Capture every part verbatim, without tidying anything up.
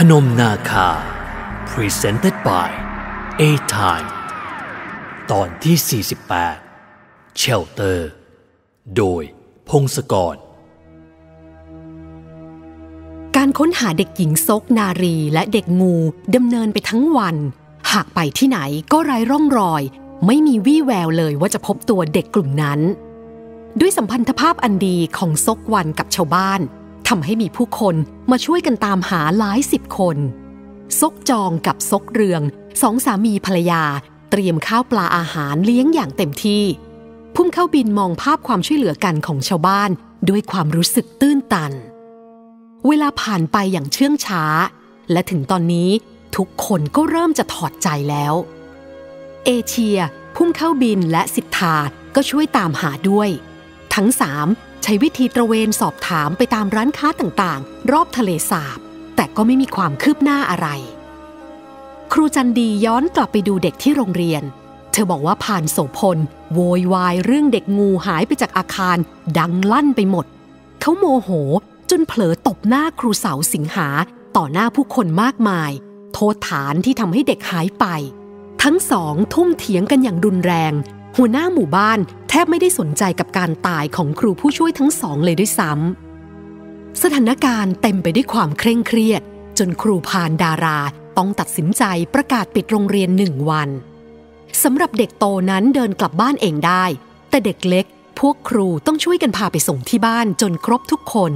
Panom Naka Presented by A Time ตอนที่สี่สิบแปด Shelter โดยพงศกรการค้นหาเด็กหญิงซกนารีและเด็กงูดำเนินไปทั้งวันหากไปที่ไหนก็ไร้ร่องรอยไม่มีวี่แววเลยว่าจะพบตัวเด็กกลุ่มนั้นด้วยสัมพันธภาพอันดีของซกวันกับชาวบ้านทำให้มีผู้คนมาช่วยกันตามหาหลายสิบคนซกจองกับซกเรืองสองสามีภรรยาเตรียมข้าวปลาอาหารเลี้ยงอย่างเต็มที่พุ่มเข้าบินมองภาพความช่วยเหลือกันของชาวบ้านด้วยความรู้สึกตื้นตันเวลาผ่านไปอย่างเชื่องช้าและถึงตอนนี้ทุกคนก็เริ่มจะถอดใจแล้วเอเชียพุ่มเข้าบินและสิทธาก็ช่วยตามหาด้วยทั้งสามใช้วิธีตระเวนสอบถามไปตามร้านค้าต่างๆรอบทะเลสาบแต่ก็ไม่มีความคืบหน้าอะไรครูจันดีย้อนกลับไปดูเด็กที่โรงเรียนเธอบอกว่าผ่านโสพลโวยวายเรื่องเด็กงูหายไปจากอาคารดังลั่นไปหมดเขาโมโหจนเผลอตบหน้าครูเสาสิงหาต่อหน้าผู้คนมากมายโทษฐานที่ทำให้เด็กหายไปทั้งสองทุ่มเถียงกันอย่างรุนแรงหัวหน้าหมู่บ้านแทบไม่ได้สนใจกับการตายของครูผู้ช่วยทั้งสองเลยด้วยซ้ำสถานการณ์เต็มไปด้วยความเคร่งเครียดจนครูพานดาราต้องตัดสินใจประกาศปิดโรงเรียนหนึ่งวันสำหรับเด็กโตนั้นเดินกลับบ้านเองได้แต่เด็กเล็กพวกครูต้องช่วยกันพาไปส่งที่บ้านจนครบทุกคน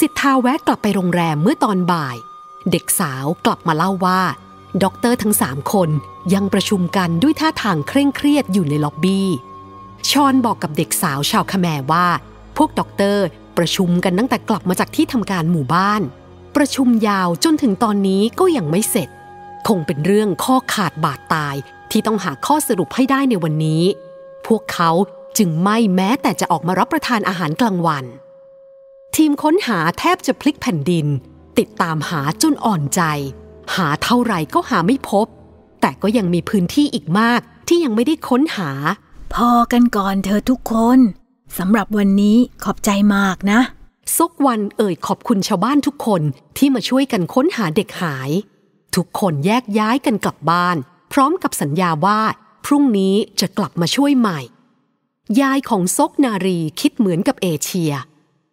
สิทธาแวะกลับไปโรงแรมเมื่อตอนบ่ายเด็กสาวกลับมาเล่าว่าด็อกเตอร์ทั้งสามคนยังประชุมกันด้วยท่าทางเคร่งเครียดอยู่ในล็อบบี้ชอนบอกกับเด็กสาวชาวคแมร์ว่าพวกด็อกเตอร์ประชุมกันตั้งแต่กลับมาจากที่ทำการหมู่บ้านประชุมยาวจนถึงตอนนี้ก็ยังไม่เสร็จคงเป็นเรื่องข้อขาดบาดตายที่ต้องหาข้อสรุปให้ได้ในวันนี้พวกเขาจึงไม่แม้แต่จะออกมารับประทานอาหารกลางวันทีมค้นหาแทบจะพลิกแผ่นดินติดตามหาจนอ่อนใจหาเท่าไหร่ก็หาไม่พบแต่ก็ยังมีพื้นที่อีกมากที่ยังไม่ได้ค้นหาพอกันก่อนเธอทุกคนสำหรับวันนี้ขอบใจมากนะซกวันเอ่ยขอบคุณชาวบ้านทุกคนที่มาช่วยกันค้นหาเด็กหายทุกคนแยกย้ายกันกลับบ้านพร้อมกับสัญญาว่าพรุ่งนี้จะกลับมาช่วยใหม่ยายของซกนารีคิดเหมือนกับเอเชีย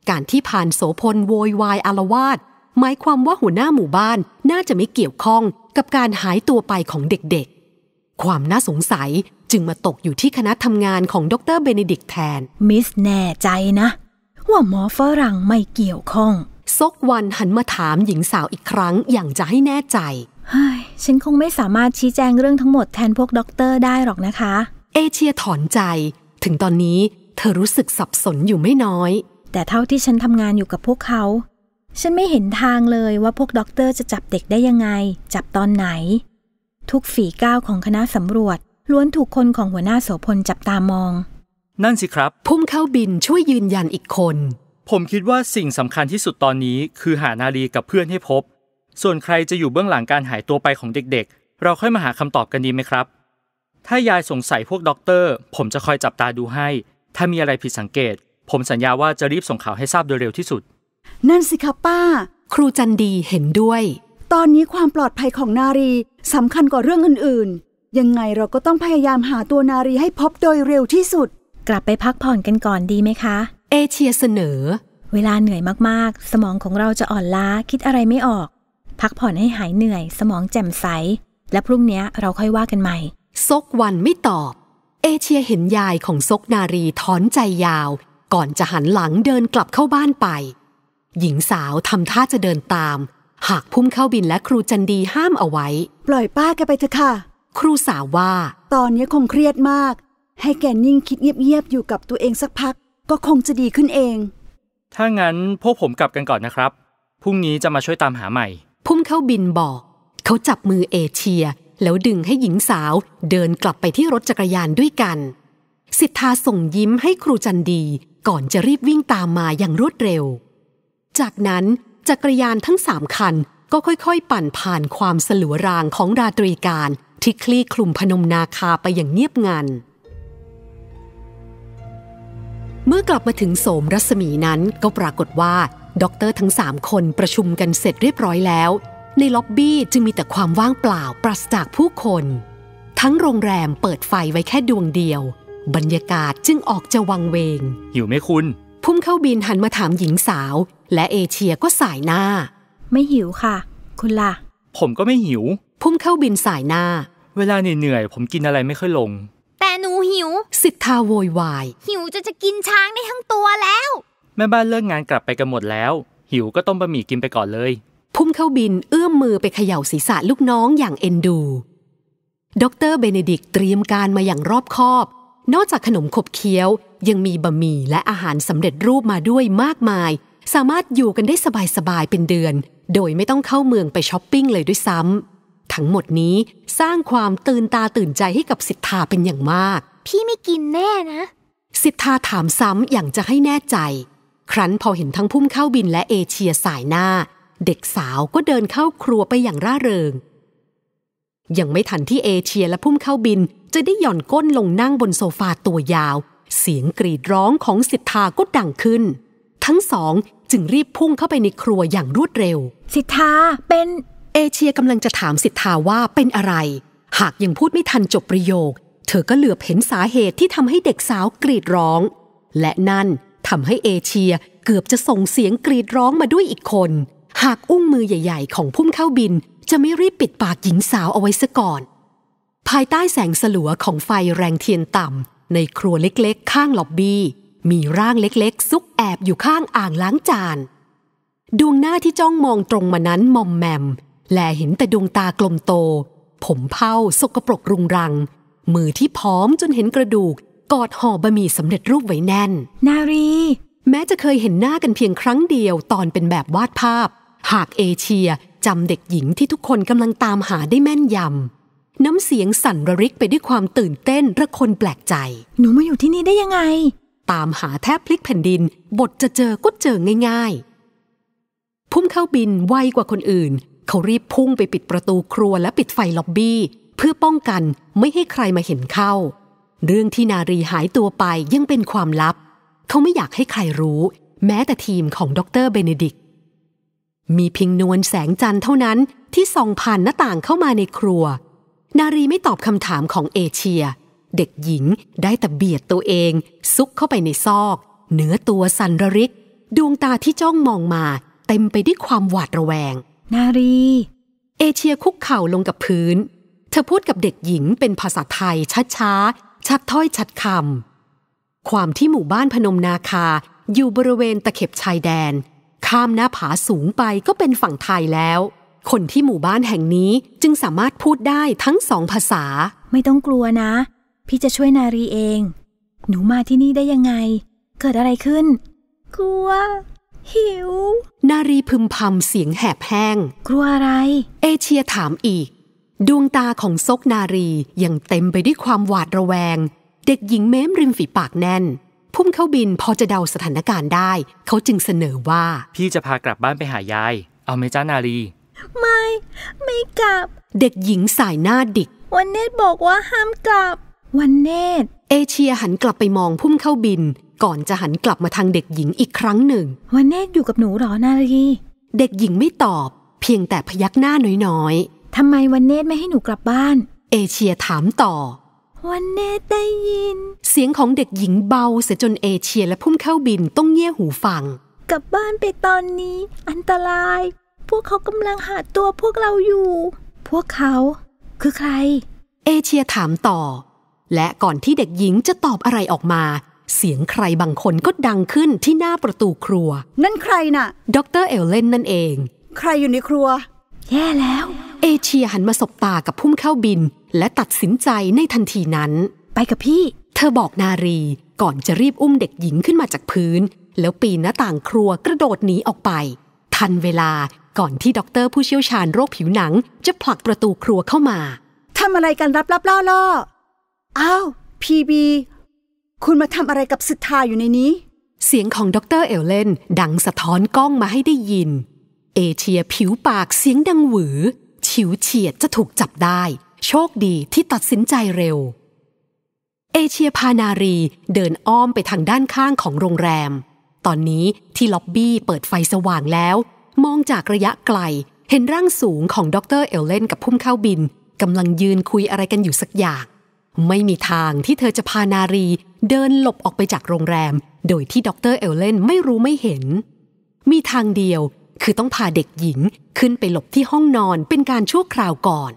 การที่พานโสพลโวยวายอาละวาดหมายความว่าหัวหน้าหมู่บ้านน่าจะไม่เกี่ยวข้องกับการหายตัวไปของเด็กๆความน่าสงสัยจึงมาตกอยู่ที่คณะทำงานของดร.เบเนดิกต์แทนมิสแน่ใจนะว่าหมอฝรั่งไม่เกี่ยวข้องซกวันหันมาถามหญิงสาวอีกครั้งอย่างจะให้แน่ใจเฮ้ยฉันคงไม่สามารถชี้แจงเรื่องทั้งหมดแทนพวกด็อกเตอร์ได้หรอกนะคะเอเชียถอนใจถึงตอนนี้เธอรู้สึกสับสนอยู่ไม่น้อยแต่เท่าที่ฉันทำงานอยู่กับพวกเขาฉันไม่เห็นทางเลยว่าพวกด็อกเตอร์จะจับเด็กได้ยังไงจับตอนไหนทุกฝีก้าวของคณะสำรวจล้วนถูกคนของหัวหน้าโสพลจับตามองนั่นสิครับพุ่มเข้าบินช่วยยืนยันอีกคนผมคิดว่าสิ่งสำคัญที่สุดตอนนี้คือหานารีกับเพื่อนให้พบส่วนใครจะอยู่เบื้องหลังการหายตัวไปของเด็กๆเราค่อยมาหาคำตอบกันดีไหมครับถ้ายายสงสัยพวกด็อกเตอร์ผมจะคอยจับตาดูให้ถ้ามีอะไรผิดสังเกตผมสัญญาว่าจะรีบส่งข่าวให้ทราบโดยเร็วที่สุดนั่นสิคะป้าครูจันดีเห็นด้วยตอนนี้ความปลอดภัยของนารีสำคัญกว่าเรื่องอื่นๆยังไงเราก็ต้องพยายามหาตัวนารีให้พบโดยเร็วที่สุดกลับไปพักผ่อนกันก่อนดีไหมคะเอเชียเสนอเวลาเหนื่อยมากๆสมองของเราจะอ่อนล้าคิดอะไรไม่ออกพักผ่อนให้หายเหนื่อยสมองแจ่มใสและพรุ่งนี้เราค่อยว่ากันใหม่ซกวันไม่ตอบเอเชียเห็นยายของซกนารีถอนใจยาวก่อนจะหันหลังเดินกลับเข้าบ้านไปหญิงสาวทำท่าจะเดินตามหากพุ่มเข้าบินและครูจันดีห้ามเอาไว้ปล่อยป้าแกไปเถอะค่ะครูสาวว่าตอนนี้คงเครียดมากให้แกนิ่งคิดเงียบๆอยู่กับตัวเองสักพักก็คงจะดีขึ้นเองถ้างั้นพวกผมกลับกันก่อนนะครับพรุ่งนี้จะมาช่วยตามหาใหม่พุ่มเข้าบินบอกเขาจับมือเอเชียแล้วดึงให้หญิงสาวเดินกลับไปที่รถจักรยานด้วยกันสิทธาส่งยิ้มให้ครูจันดีก่อนจะรีบวิ่งตามมาอย่างรวดเร็วจากนั้นจักรยานทั้งสามคันก็ค่อยๆปั่นผ่านความสลัวรางของราตรีการที่คลี่คลุมพนมนาคาไปอย่างเงียบงันเมื่อกลับมาถึงโสมรัศมีนั้นก็ปรากฏว่า ด็อกเตอร์ทั้งสามคนประชุมกันเสร็จเรียบร้อยแล้วในล็อบบี้จึงมีแต่ความว่างเปล่าปราศจากผู้คนทั้งโรงแรมเปิดไฟไว้แค่ดวงเดียวบรรยากาศจึงออกจะวังเวงหิวไหมคุณพุ่มเข้าบินหันมาถามหญิงสาวและเอเชียก็สายหน้าไม่หิวค่ะคุณล่ะผมก็ไม่หิวพุ่มเข้าบินสายหน้าเวลาเหนื่อยผมกินอะไรไม่ค่อยลงแต่หนูหิวสิทธาโวยวายหิวจะจะกินช้างได้ทั้งตัวแล้วแม่บ้านเลิกงานกลับไปกันหมดแล้วหิวก็ต้มบะหมี่กินไปก่อนเลยพุ่มเข้าบินเอื้อมมือไปเขย่าศีรษะลูกน้องอย่างเอ็นดูดร.เบเนดิกต์เตรียมการมาอย่างรอบคอบนอกจากขนมขบเคี้ยวยังมีบะหมี่และอาหารสำเร็จรูปมาด้วยมากมายสามารถอยู่กันได้สบายๆเป็นเดือนโดยไม่ต้องเข้าเมืองไปช้อปปิ้งเลยด้วยซ้ำทั้งหมดนี้สร้างความตื่นตาตื่นใจให้กับสิทธาเป็นอย่างมากพี่ไม่กินแน่นะสิทธาถามซ้ำอย่างจะให้แน่ใจครั้นพอเห็นทั้งพุ่มเข้าบินและเอเชียสายหน้าเด็กสาวก็เดินเข้าครัวไปอย่างร่าเริงยังไม่ทันที่เอเชียและพุ่มเข้าบินจะได้หย่อนก้นลงนั่งบนโซฟาตัวยาวเสียงกรีดร้องของสิทธาก็ดังขึ้นทั้งสองจึงรีบพุ่งเข้าไปในครัวอย่างรวดเร็วสิทธาเป็นเอเชียกำลังจะถามสิทธาว่าเป็นอะไรหากยังพูดไม่ทันจบประโยคเธอก็เหลือบเห็นสาเหตุที่ทำให้เด็กสาวกรีดร้องและนั่นทำให้เอเชียเกือบจะส่งเสียงกรีดร้องมาด้วยอีกคนหากอุ้งมือใหญ่ๆของพุ่มเข้าบินจะไม่รีบปิดปากหญิงสาวเอาไว้ซะก่อนภายใต้แสงสลัวของไฟแรงเทียนต่ำในครัวเล็กๆข้างล็อบบี้มีร่างเล็กๆซุกแอบอยู่ข้างอ่างล้างจานดวงหน้าที่จ้องมองตรงมานั้นมอมแมมแลเห็นแต่ดวงตากลมโตผมเผาสกปรกรุงรังมือที่พร้อมจนเห็นกระดูกกอดห่อบะหมี่สำเร็จรูปไว้แน่นนารีแม้จะเคยเห็นหน้ากันเพียงครั้งเดียวตอนเป็นแบบวาดภาพหากเอเชียจำเด็กหญิงที่ทุกคนกำลังตามหาได้แม่นยำน้ำเสียงสั่นระริกไปด้วยความตื่นเต้นระคนแปลกใจหนูมาอยู่ที่นี่ได้ยังไงตามหาแทบพลิกแผ่นดินบทจะเจอก็เจอง่ายๆพุ่มเข้าบินไวกว่าคนอื่นเขารีบพุ่งไปปิดประตูครัวและปิดไฟล็อบบี้เพื่อป้องกันไม่ให้ใครมาเห็นเข้าเรื่องที่นารีหายตัวไปยังเป็นความลับเขาไม่อยากให้ใครรู้แม้แต่ทีมของดร.เบเนดิกต์มีเพียงนวลแสงจันทร์เท่านั้นที่ส่องผ่านหน้าต่างเข้ามาในครัวนารีไม่ตอบคำถามของเอเชียเด็กหญิงได้แต่เบียดตัวเองซุกเข้าไปในซอกเนื้อตัวสั่นระริกดวงตาที่จ้องมองมาเต็มไปด้วยความหวาดระแวงนารีเอเชียคุกเข่าลงกับพื้นเธอพูดกับเด็กหญิงเป็นภาษาไทยช้าๆชัดถ้อยชัดคำความที่หมู่บ้านพนมนาคาอยู่บริเวณตะเข็บชายแดนข้ามหน้าผาสูงไปก็เป็นฝั่งไทยแล้วคนที่หมู่บ้านแห่งนี้จึงสามารถพูดได้ทั้งสองภาษาไม่ต้องกลัวนะพี่จะช่วยนารีเองหนูมาที่นี่ได้ยังไงเกิดอะไรขึ้นกลัวหิวนารีพึมพำเสียงแหบแห้งกลัวอะไรเอเชียถามอีกดวงตาของซกนารียังเต็มไปด้วยความหวาดระแวงเด็กหญิงเม้มริมฝีปากแน่นพุ่มเข้าบินพอจะเดาสถานการณ์ได้เขาจึงเสนอว่าพี่จะพากลับบ้านไปหายายเอาไหมจ้านารีไม่ไม่กลับเด็กหญิงสายหน้าดิกวันเนตบอกว่าห้ามกลับวันเนตเอเชียหันกลับไปมองพุ่มเข้าบินก่อนจะหันกลับมาทางเด็กหญิงอีกครั้งหนึ่งวันเนตอยู่กับหนูหรอนารีเด็กหญิงไม่ตอบเพียงแต่พยักหน้าน้อยๆทำไมวันเนตไม่ให้หนูกลับบ้านเอเชียถามต่อวันเนตได้ยินเสียงของเด็กหญิงเบาเสียจนเอเชียและพุ่มเข้าบินต้องเงี่ยหูฟังกลับบ้านไปตอนนี้อันตรายพวกเขากำลังหาตัวพวกเราอยู่พวกเขาคือใครเอเชียถามต่อและก่อนที่เด็กหญิงจะตอบอะไรออกมาเสียงใครบางคนก็ดังขึ้นที่หน้าประตูครัวนั่นใครน่ะด็อกเตอร์เอลเลนนั่นเองใครอยู่ในครัวแย่แล้วเอเชียหันมาสบตากับพุ่มเข้าบินและตัดสินใจในทันทีนั้นไปกับพี่เธอบอกนารีก่อนจะรีบอุ้มเด็กหญิงขึ้นมาจากพื้นแล้วปีนหน้าต่างครัวกระโดดหนีออกไปทันเวลาก่อนที่ด็อกเตอร์ผู้เชี่ยวชาญโรคผิวหนังจะผลักประตูครัวเข้ามาทำอะไรกันรับรับล่อล่ออ้าวพีบีคุณมาทำอะไรกับสิทธาอยู่ในนี้เสียงของด็อกเตอร์เอลเลนดังสะท้อนกล้องมาให้ได้ยินเอเชียผิวปากเสียงดังหวือฉิวเฉียดจะถูกจับได้โชคดีที่ตัดสินใจเร็วเอเชียพานารีเดินอ้อมไปทางด้านข้างของโรงแรม ตอนนี้ที่ล็อบบี้เปิดไฟสว่างแล้วมองจากระยะไกลเห็นร่างสูงของดร.เอลเลนกับพุ่มข้าวบินกำลังยืนคุยอะไรกันอยู่สักอย่างไม่มีทางที่เธอจะพานารีเดินหลบออกไปจากโรงแรมโดยที่ดร.เอลเลนไม่รู้ไม่เห็นมีทางเดียวคือต้องพาเด็กหญิงขึ้นไปหลบที่ห้องนอนเป็นการชั่วคราวก่อน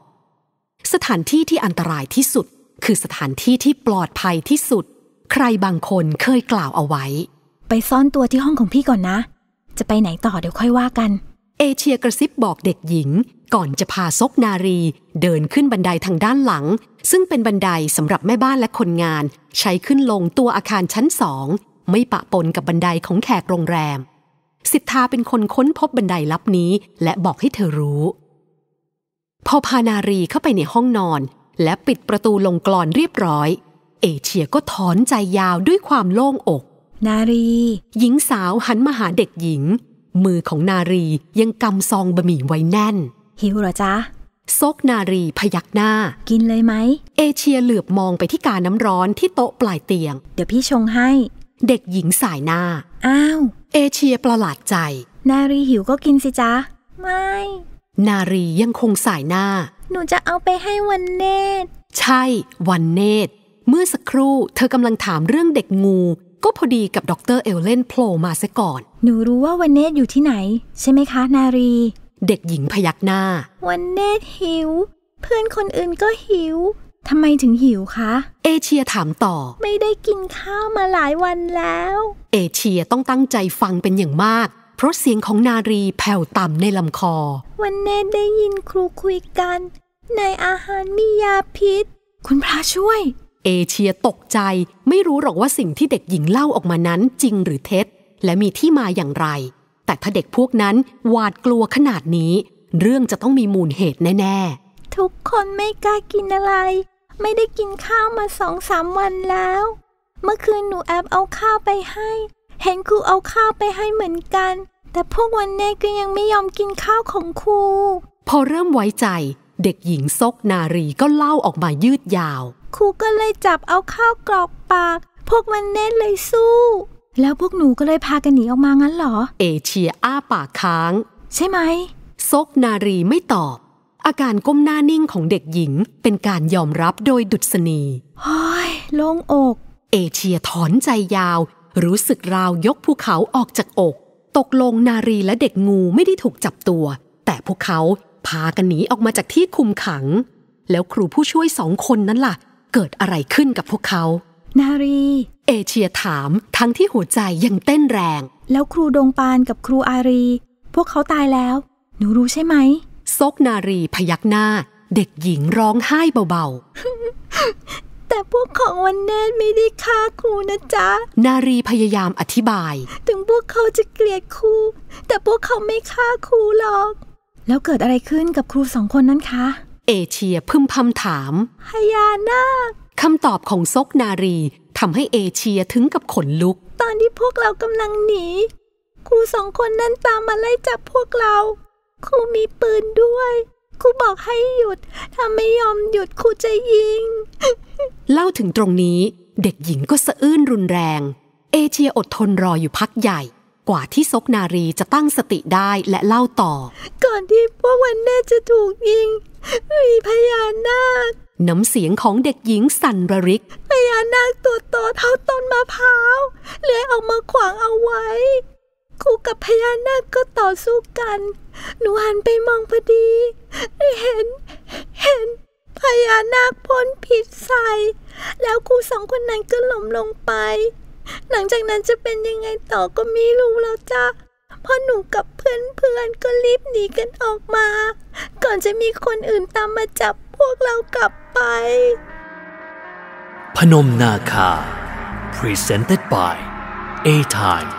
สถานที่ที่อันตรายที่สุดคือสถานที่ที่ปลอดภัยที่สุดใครบางคนเคยกล่าวเอาไว้ไปซ่อนตัวที่ห้องของพี่ก่อนนะจะไปไหนต่อเดี๋ยวค่อยว่ากันเอเชียกระซิบบอกเด็กหญิงก่อนจะพาซกนารีเดินขึ้นบันไดทางด้านหลังซึ่งเป็นบันไดสำหรับแม่บ้านและคนงานใช้ขึ้นลงตัวอาคารชั้นสองไม่ปะปนกับบันไดของแขกโรงแรมสิทธาเป็นคนค้นพบบันไดลับนี้และบอกให้เธอรู้พอพานารีเข้าไปในห้องนอนและปิดประตูลงกลอนเรียบร้อยเอเชียก็ถอนใจยาวด้วยความโล่งอกนารีหญิงสาวหันมาหาเด็กหญิงมือของนารียังกำซองบะหมี่ไว้แน่นหิวเหรอจ๊ะซกนารีพยักหน้ากินเลยไหมเอเชียเหลือบมองไปที่กาน้ำร้อนที่โต๊ะปลายเตียงเดี๋ยวพี่ชงให้เด็กหญิงสายหน้าอ้าวเอเชียประหลาดใจนารีหิวก็กินสิจ๊ะไม่นารียังคงสายหน้าหนูจะเอาไปให้วันเนตรใช่วันเนตรเมื่อสักครู่เธอกำลังถามเรื่องเด็กงูก็พอดีกับดร.เอลเลนโผล่มาซะก่อนหนูรู้ว่าวันเนตรอยู่ที่ไหนใช่ไหมคะนารีเด็กหญิงพยักหน้าวันเนตรหิวเพื่อนคนอื่นก็หิวทำไมถึงหิวคะเอเชียถามต่อไม่ได้กินข้าวมาหลายวันแล้วเอเชียต้องตั้งใจฟังเป็นอย่างมากเพราะเสียงของนารีแผ่วต่ำในลำคอวันเนตรได้ยินครูคุยกันในอาหารมียาพิษคุณพระช่วยเอเชียตกใจไม่รู้หรอกว่าสิ่งที่เด็กหญิงเล่าออกมานั้นจริงหรือเท็จและมีที่มาอย่างไรแต่ถ้าเด็กพวกนั้นหวาดกลัวขนาดนี้เรื่องจะต้องมีมูลเหตุแน่ๆทุกคนไม่กล้ากินอะไรไม่ได้กินข้าวมาสองสามวันแล้วเมื่อคืนหนูแอบเอาข้าวไปให้เห็นครูเอาข้าวไปให้เหมือนกันแต่พวกวันเนตรก็ยังไม่ยอมกินข้าวของครูพอเริ่มไว้ใจเด็กหญิงซกนารีก็เล่าออกมายืดยาวครูก็เลยจับเอาข้าวกรอกปากพวกวันเนตรเลยสู้แล้วพวกหนูก็เลยพากันหนีออกมางั้นเหรอเอเชียอ้าปากค้างใช่ไหมซกนารีไม่ตอบอาการก้มหน้านิ่งของเด็กหญิงเป็นการยอมรับโดยดุษณีโอ้ยโล่งอกเอเชียถอนใจยาวรู้สึกราวยกภูเขาออกจากอกตกลงนารีและเด็กงูไม่ได้ถูกจับตัวแต่พวกเขาพากันหนีออกมาจากที่คุมขังแล้วครูผู้ช่วยสองคนนั้นล่ะเกิดอะไรขึ้นกับพวกเขานารีเอเชียถามทั้งที่หัวใจยังเต้นแรงแล้วครูดงปานกับครูอารีพวกเขาตายแล้วหนูรู้ใช่ไหมซกนารีพยักหน้าเด็กหญิงร้องไห้เบาๆแต่พวกของวันเนตรไม่ได้ฆ่าครูนะจ๊ะนารีพยายามอธิบายถึงพวกเขาจะเกลียดครูแต่พวกเขาไม่ฆ่าครูหรอกแล้วเกิดอะไรขึ้นกับครูสองคนนั้นคะเอเชียพึมพำถามพญานาคคำตอบของซกนารีทำให้เอเชียถึงกับขนลุกตอนที่พวกเรากำลังหนีครูสองคนนั้นตามมาไล่จับพวกเราครูมีปืนด้วยครูบอกให้หยุดถ้าไม่ยอมหยุดครูจะยิง เล่าถึงตรงนี้เด็กหญิงก็สะอื้นรุนแรงเอเชียอดทนรออยู่พักใหญ่กว่าที่ซกนารีจะตั้งสติได้และเล่าต่อก่อนที่พวกวันเนตรจะถูกยิงมีพญานาคน้ำเสียงของเด็กหญิงสั่นระริกพญานาคตัวโตเท่าต้นมะพร้าวเลื้อยออกมาขวางเอาไว้ครูกับพญานาคก็ต่อสู้กันหนูหันไปมองพอดีเห็นเห็นพญานาคพ่นพิษใส่แล้วครูสองคนนั้นก็ล้มลงไปหลังจากนั้นจะเป็นยังไงต่อก็ไม่รู้แล้วจ้ะพอหนูกับเพื่อนๆก็รีบหนีกันออกมาก่อนจะมีคนอื่นตามมาจับพวกเรากลับไปพนมนาคา Presented by A-Time